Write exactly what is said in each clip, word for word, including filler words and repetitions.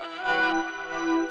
You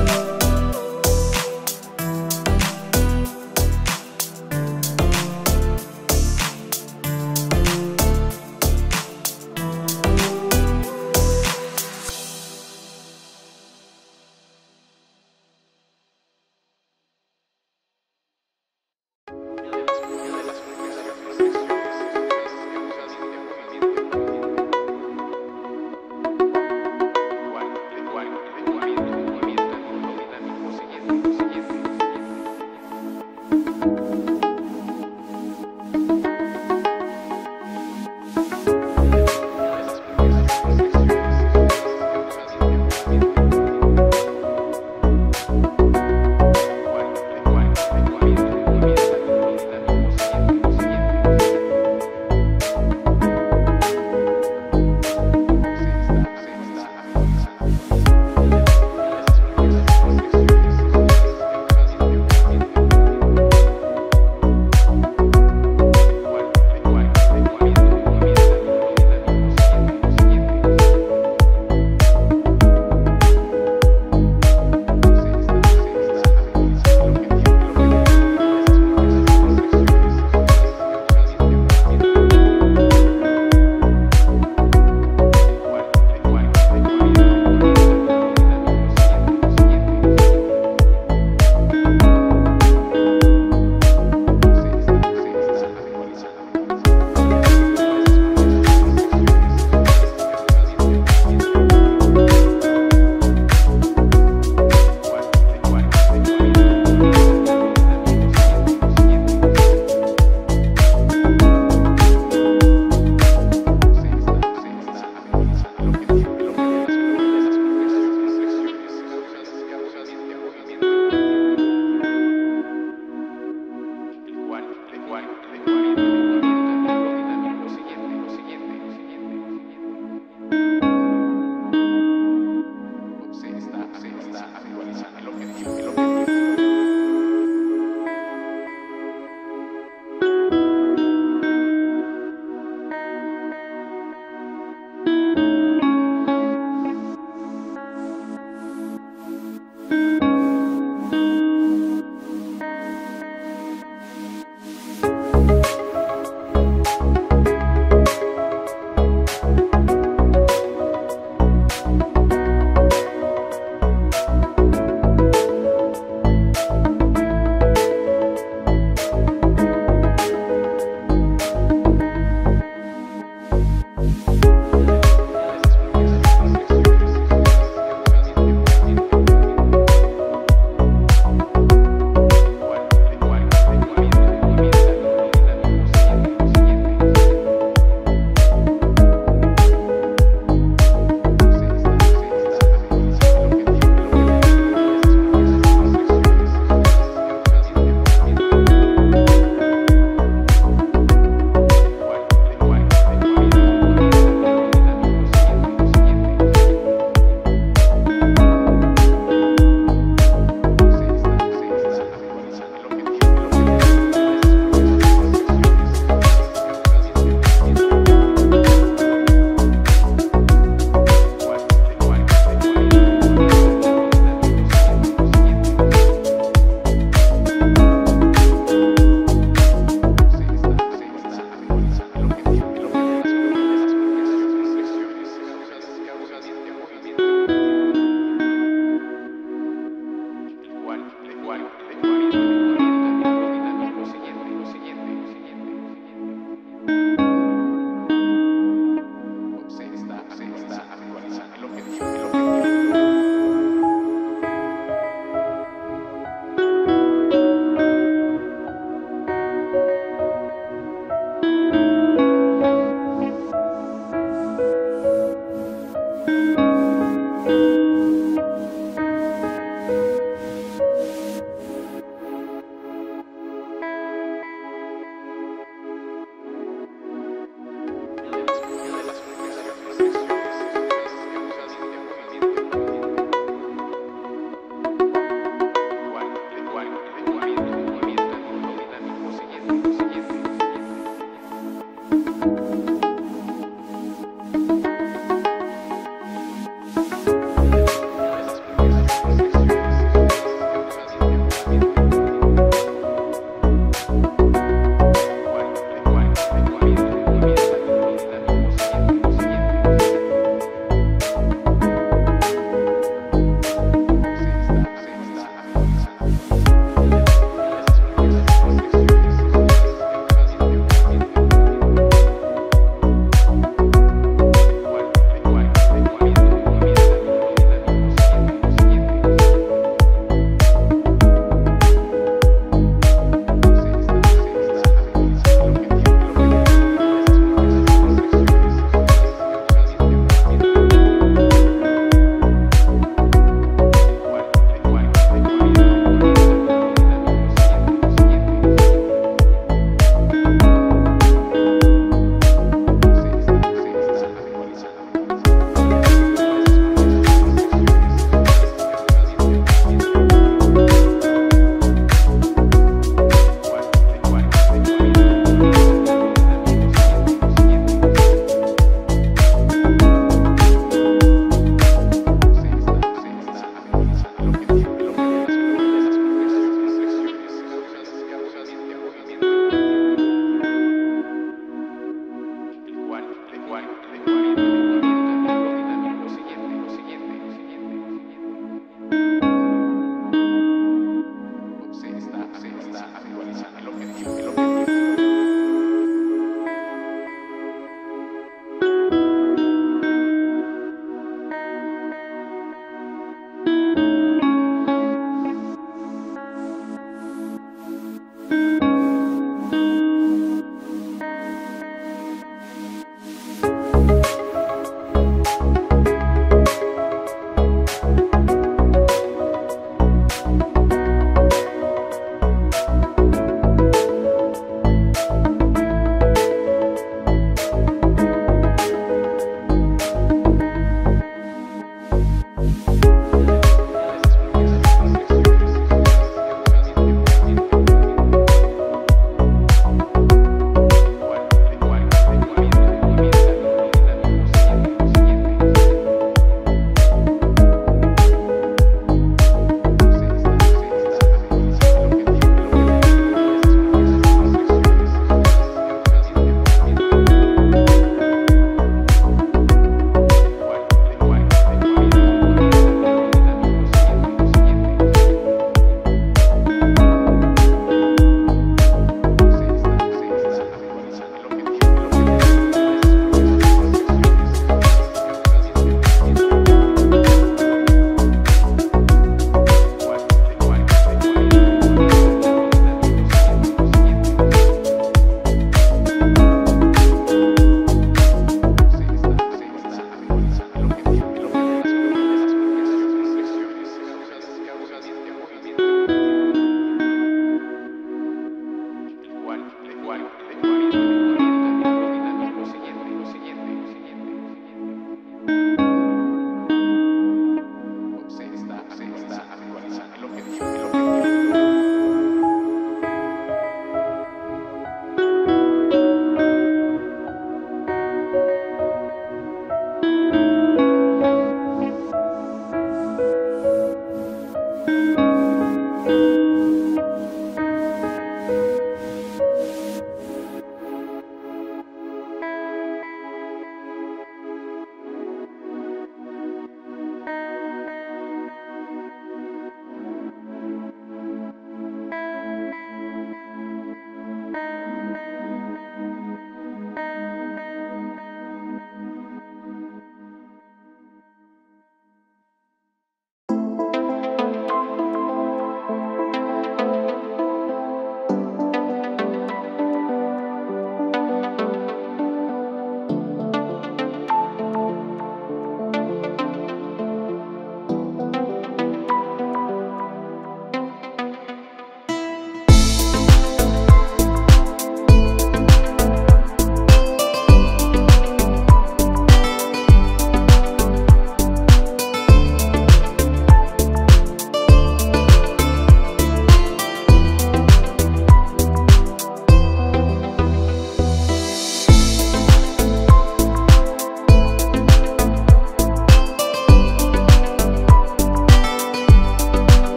Thank you.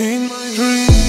in my dreams.